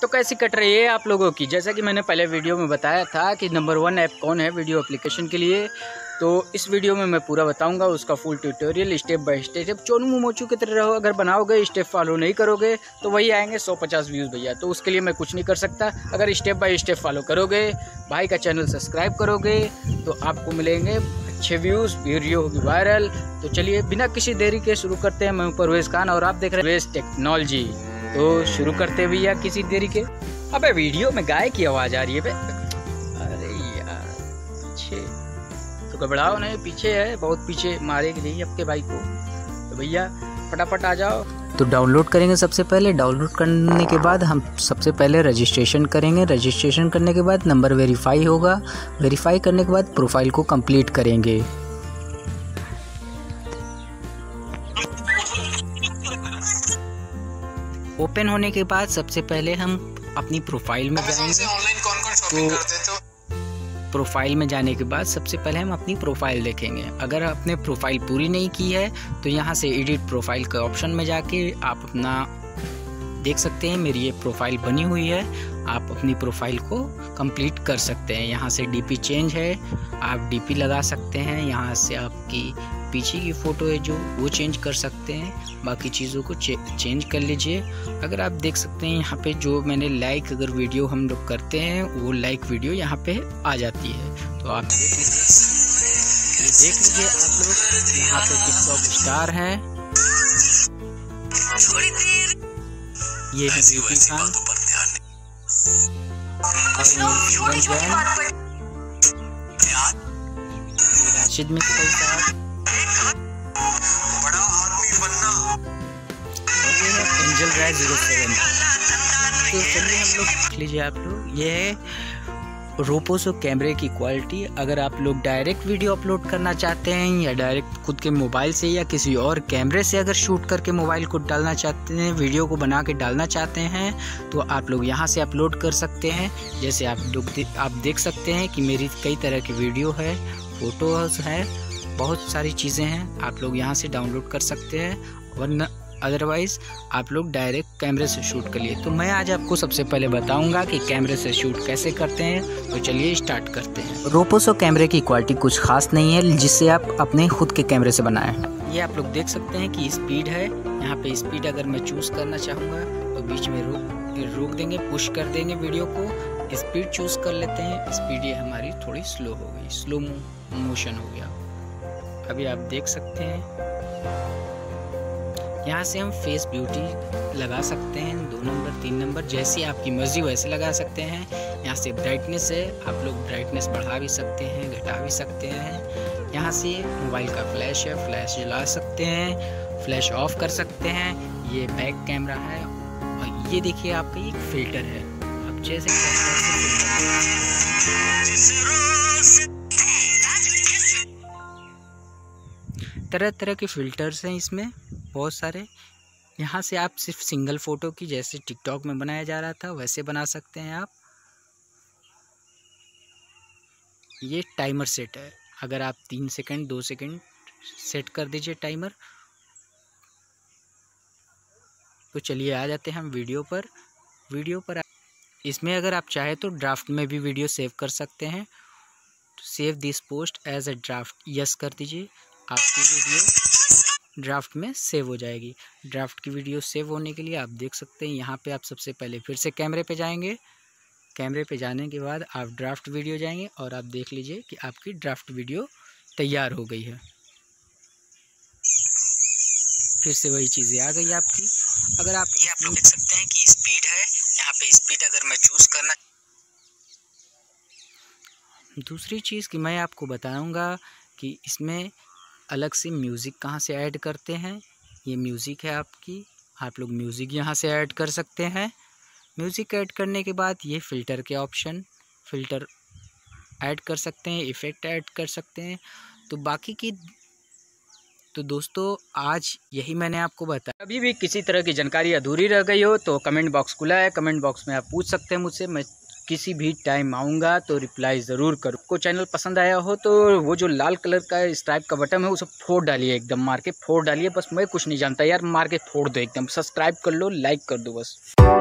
तो कैसे कट रही है आप लोगों की, जैसा कि मैंने पहले वीडियो में बताया था कि नंबर 1 ऐप कौन है वीडियो एप्लीकेशन के लिए, तो इस वीडियो में मैं पूरा बताऊंगा उसका full tutorial step by step. चोनू मोमोचू की तरह रहो, अगर बनाओगे स्टेप फॉलो नहीं करोगे तो वही आएंगे 150 व्यूज़ भैया, तो उसके लिए मैं कुछ नहीं कर सकता। अगर स्टेप बाय स्टेप फॉलो करोगे, भाई का चैनल सब्सक्राइब करोगे तो आपको मिलेंगे अच्छे व्यूज़, वीडियो होगी वायरल। तो चलिए बिना किसी देरी के शुरू करते हैं। मैं हूं परवेश खान और आप देख रहे हैं प्रवेश टेक्नोलॉजी। तो शुरू करते भैया किसी देरी के। अबे वीडियो में गाय की आवाज़ आ रही है बे, अरे यार पीछे तो घबराओ नहीं, पीछे है, बहुत पीछे मारेगी नहीं आपके भाई को। तो भैया फटाफट आ जाओ। तो डाउनलोड करेंगे सबसे पहले, डाउनलोड करने के बाद हम सबसे पहले रजिस्ट्रेशन करेंगे। रजिस्ट्रेशन करने के बाद नंबर वेरीफाई होगा, वेरीफाई करने के बाद प्रोफाइल को कंप्लीट करेंगे। ओपन होने के बाद सबसे पहले हम अपनी प्रोफाइल में जाएंगे। तो प्रोफाइल में जाने के बाद सबसे पहले हम अपनी प्रोफाइल देखेंगे। अगर आपने प्रोफाइल पूरी नहीं की है तो यहाँ से एडिट प्रोफाइल के ऑप्शन में जाके आप अपना देख सकते हैं। मेरी ये प्रोफाइल बनी हुई है, आप अपनी प्रोफाइल को कंप्लीट कर सकते हैं। यहाँ से डीपी चेंज है, आप डीपी लगा सकते हैं। यहाँ से आपकी पीछे की फ़ोटो है जो वो चेंज कर सकते हैं, बाकी चीज़ों को चेंज कर लीजिए। अगर आप देख सकते हैं यहाँ पे जो मैंने लाइक, अगर वीडियो हम लोग करते हैं वो लाइक वीडियो यहाँ पे आ जाती है, तो आप देख लीजिए। आप लोग यहाँ पे टिकटॉक स्टार हैं, ये है ब्यूटी खान राशिद मिश्रा साहब, एंजल राय 07। तो चलिए हम लोग देख लीजिए आप लोग, ये है रोपोसो कैमरे की क्वालिटी। अगर आप लोग डायरेक्ट वीडियो अपलोड करना चाहते हैं या डायरेक्ट खुद के मोबाइल से या किसी और कैमरे से अगर शूट करके मोबाइल को डालना चाहते हैं, वीडियो को बना के डालना चाहते हैं, तो आप लोग यहाँ से अपलोड कर सकते हैं। जैसे आप लोग आप देख सकते हैं कि मेरी कई तरह की वीडियो है, फ़ोटोज़ है, बहुत सारी चीज़ें हैं, आप लोग यहाँ से डाउनलोड कर सकते हैं। वरना अदरवाइज़ आप लोग डायरेक्ट कैमरे से शूट करिए। तो मैं आज आपको सबसे पहले बताऊंगा कि कैमरे से शूट कैसे करते हैं, तो चलिए स्टार्ट करते हैं। रोपोसो कैमरे की क्वालिटी कुछ खास नहीं है, जिससे आप अपने खुद के कैमरे से बनाएं। ये आप लोग देख सकते हैं कि स्पीड है, यहाँ पे स्पीड अगर मैं चूज़ करना चाहूँगा तो बीच में रोक देंगे, पुश कर देंगे वीडियो को, स्पीड चूज़ कर लेते हैं। स्पीड ये हमारी थोड़ी स्लो हो गई, स्लो मोशन हो गया, अभी आप देख सकते हैं। यहाँ से हम फेस ब्यूटी लगा सकते हैं, 2 नंबर 3 नंबर जैसी आपकी मर्जी वैसे लगा सकते हैं। यहाँ से ब्राइटनेस है, आप लोग ब्राइटनेस बढ़ा भी सकते हैं, घटा भी सकते हैं। यहाँ से मोबाइल का फ्लैश है, फ्लैश जला सकते हैं, फ्लैश ऑफ कर सकते हैं। ये बैक कैमरा है और ये देखिए आपका एक फ़िल्टर है। आप जैसे तरह तरह के फ़िल्टर्स हैं इसमें बहुत सारे, यहाँ से आप सिर्फ सिंगल फ़ोटो की, जैसे टिकटॉक में बनाया जा रहा था वैसे बना सकते हैं आप। ये टाइमर सेट है, अगर आप 3 सेकंड 2 सेकंड सेट कर दीजिए टाइमर। तो चलिए आ जाते हैं हम वीडियो पर। इसमें अगर आप चाहे तो ड्राफ्ट में भी वीडियो सेव कर सकते हैं। Save this post as a draft, yes कर दीजिए, आपकी वीडियो ड्राफ्ट में सेव हो जाएगी। ड्राफ्ट की वीडियो सेव होने के लिए आप देख सकते हैं यहाँ पे, आप सबसे पहले फिर से कैमरे पे जाएंगे। कैमरे पे जाने के बाद आप ड्राफ्ट वीडियो जाएंगे और आप देख लीजिए कि आपकी ड्राफ्ट वीडियो तैयार हो गई है। फिर से वही चीज़ें आ गई आपकी। अगर आप ये आप लोग देख सकते हैं कि स्पीड है, यहाँ पे स्पीड अगर मैं चूज़ करना। दूसरी चीज़ कि मैं आपको बताऊँगा कि इसमें अलग से म्यूज़िक कहाँ से ऐड करते हैं। ये म्यूज़िक है आपकी, आप लोग म्यूज़िक यहाँ से ऐड कर सकते हैं। म्यूज़िक ऐड करने के बाद ये फ़िल्टर के ऑप्शन, फ़िल्टर ऐड कर सकते हैं, इफ़ेक्ट ऐड कर सकते हैं। तो बाकी की तो दोस्तों आज यही मैंने आपको बताया। अभी भी किसी तरह की जानकारी अधूरी रह गई हो तो कमेंट बॉक्स खुला है, कमेंट बॉक्स में आप पूछ सकते हैं मुझसे, मैं किसी भी टाइम आऊँगा तो रिप्लाई ज़रूर करूँ। को चैनल पसंद आया हो तो वो जो लाल कलर का स्ट्राइप का बटन है उसे फोड़ डालिए, एकदम मार के फोड़ डालिए। बस मैं कुछ नहीं जानता यार, मार के फोड़ दो एकदम, सब्सक्राइब कर लो, लाइक कर दो बस।